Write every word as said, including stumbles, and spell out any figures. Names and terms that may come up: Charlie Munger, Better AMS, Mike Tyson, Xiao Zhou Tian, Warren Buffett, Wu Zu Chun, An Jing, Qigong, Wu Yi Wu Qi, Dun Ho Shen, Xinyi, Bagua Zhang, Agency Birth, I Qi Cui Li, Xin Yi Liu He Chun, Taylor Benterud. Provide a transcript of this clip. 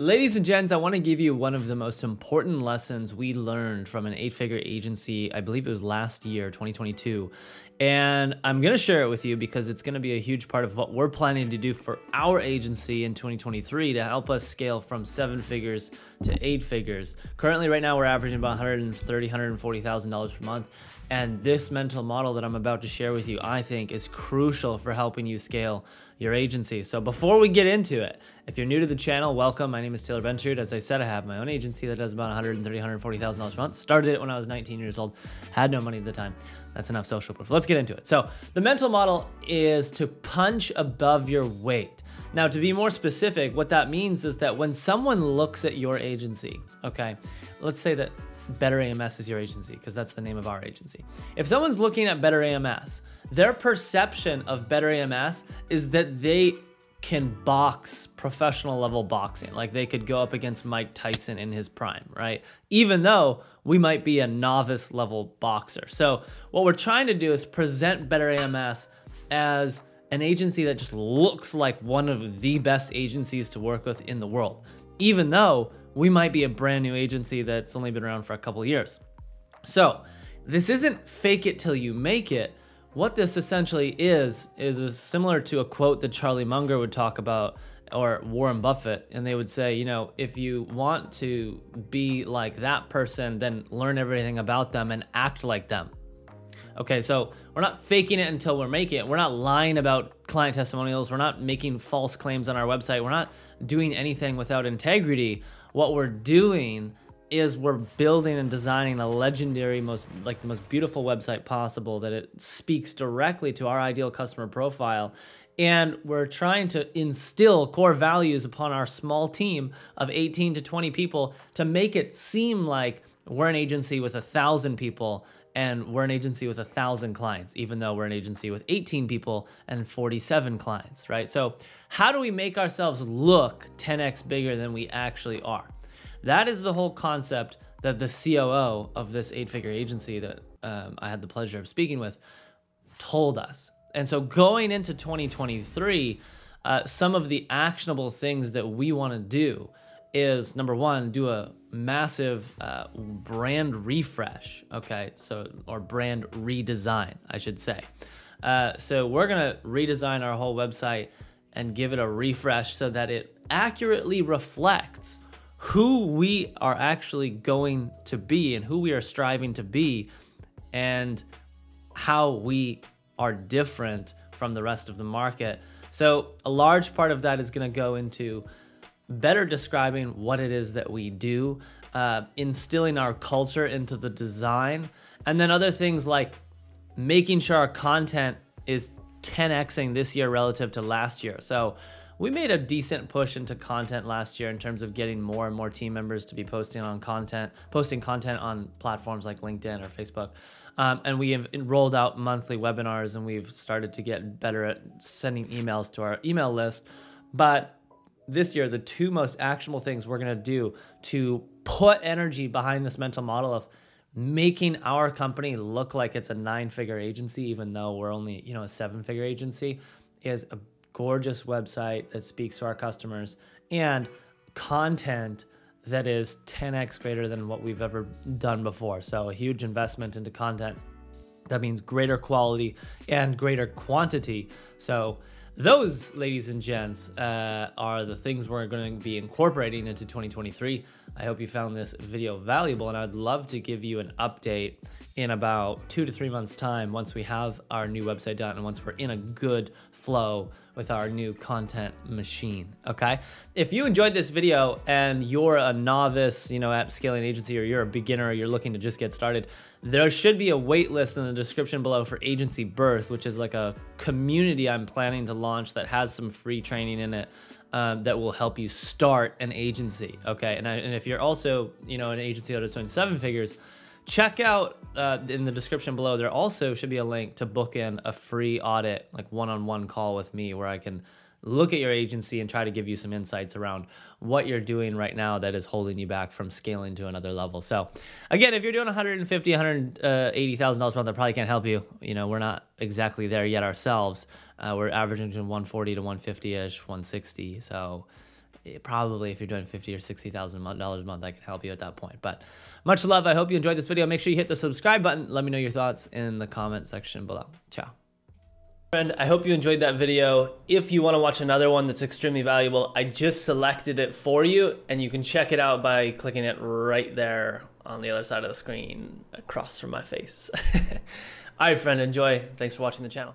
Ladies and gents, I want to give you one of the most important lessons we learned from an eight-figure agency. I believe it was last year, twenty twenty-two. And I'm going to share it with you because it's going to be a huge part of what we're planning to do for our agency in twenty twenty-three to help us scale from seven figures to eight figures. Currently, right now, we're averaging about one hundred thirty thousand dollars, one hundred forty thousand dollars per month. And this mental model that I'm about to share with you, I think, is crucial for helping you scale your agency. So before we get into it, if you're new to the channel, welcome. My name is Taylor Benterud. As I said, I have my own agency that does about one hundred thirty thousand dollars, one hundred forty thousand dollars a month. Started it when I was nineteen years old, had no money at the time. That's enough social proof. Let's get into it. So the mental model is to punch above your weight. Now, to be more specific, what that means is that when someone looks at your agency, okay, let's say that Better A M S is your agency because that's the name of our agency. If someone's looking at Better A M S, their perception of Better A M S is that they can box professional level boxing. Like they could go up against Mike Tyson in his prime, right? Even though we might be a novice level boxer. So what we're trying to do is present Better A M S as an agency that just looks like one of the best agencies to work with in the world, even though we might be a brand new agency that's only been around for a couple of years. So this isn't fake it till you make it. What this essentially is, is, is similar to a quote that Charlie Munger would talk about, or Warren Buffett, and they would say, you know, if you want to be like that person, then learn everything about them and act like them. Okay, so we're not faking it until we're making it. We're not lying about client testimonials. We're not making false claims on our website. We're not doing anything without integrity. What we're doing is we're building and designing a legendary, most like the most beautiful website possible that it speaks directly to our ideal customer profile. And we're trying to instill core values upon our small team of eighteen to twenty people to make it seem like we're an agency with a thousand people and we're an agency with a thousand clients, even though we're an agency with eighteen people and forty-seven clients, right? So how do we make ourselves look ten X bigger than we actually are? That is the whole concept that the C O O of this eight-figure agency that um, I had the pleasure of speaking with told us. And so going into twenty twenty-three, uh, some of the actionable things that we want to do is, number one, do a massive uh, brand refresh, okay? So, or brand redesign, I should say. Uh, so we're gonna redesign our whole website and give it a refresh so that it accurately reflects who we are actually going to be and who we are striving to be and how we are different from the rest of the market. So a large part of that is gonna go into better describing what it is that we do, uh, instilling our culture into the design, and then other things like making sure our content is ten Xing this year relative to last year. So we made a decent push into content last year in terms of getting more and more team members to be posting on content, posting content on platforms like LinkedIn or Facebook. Um, and we have rolled out monthly webinars and we've started to get better at sending emails to our email list. But this year, the two most actionable things we're going to do to put energy behind this mental model of making our company look like it's a nine-figure agency, even though we're only, you know, a seven-figure agency, is a gorgeous website that speaks to our customers and content that is ten X greater than what we've ever done before. So a huge investment into content. That means greater quality and greater quantity. So those, ladies and gents, uh, are the things we're going to be incorporating into twenty twenty-three. I hope you found this video valuable, and I'd love to give you an update in about two to three months' time once we have our new website done and once we're in a good flow with our new content machine, okay? If you enjoyed this video and you're a novice, you know, at scaling agency, or you're a beginner, or you're looking to just get started, there should be a wait list in the description below for Agency Birth, which is like a community I'm planning to launch that has some free training in it uh, that will help you start an agency, okay? And, I, and if you're also, you know, an agency that is doing seven figures, check out uh, in the description below, there also should be a link to book in a free audit, like one-on-one call with me, where I can look at your agency and try to give you some insights around what you're doing right now that is holding you back from scaling to another level. So again, if you're doing one hundred fifty thousand dollars, one hundred eighty thousand dollars a month, I probably can't help you. You know, we're not exactly there yet ourselves. Uh, we're averaging between one forty to one fifty-ish, one sixty. So it, probably if you're doing fifty or sixty thousand dollars a month, I can help you at that point. But much love. I hope you enjoyed this video. Make sure you hit the subscribe button. Let me know your thoughts in the comment section below. Ciao. Friend, I hope you enjoyed that video. If you want to watch another one that's extremely valuable, I just selected it for you, and you can check it out by clicking it right there on the other side of the screen across from my face. All right, friend, enjoy. Thanks for watching the channel.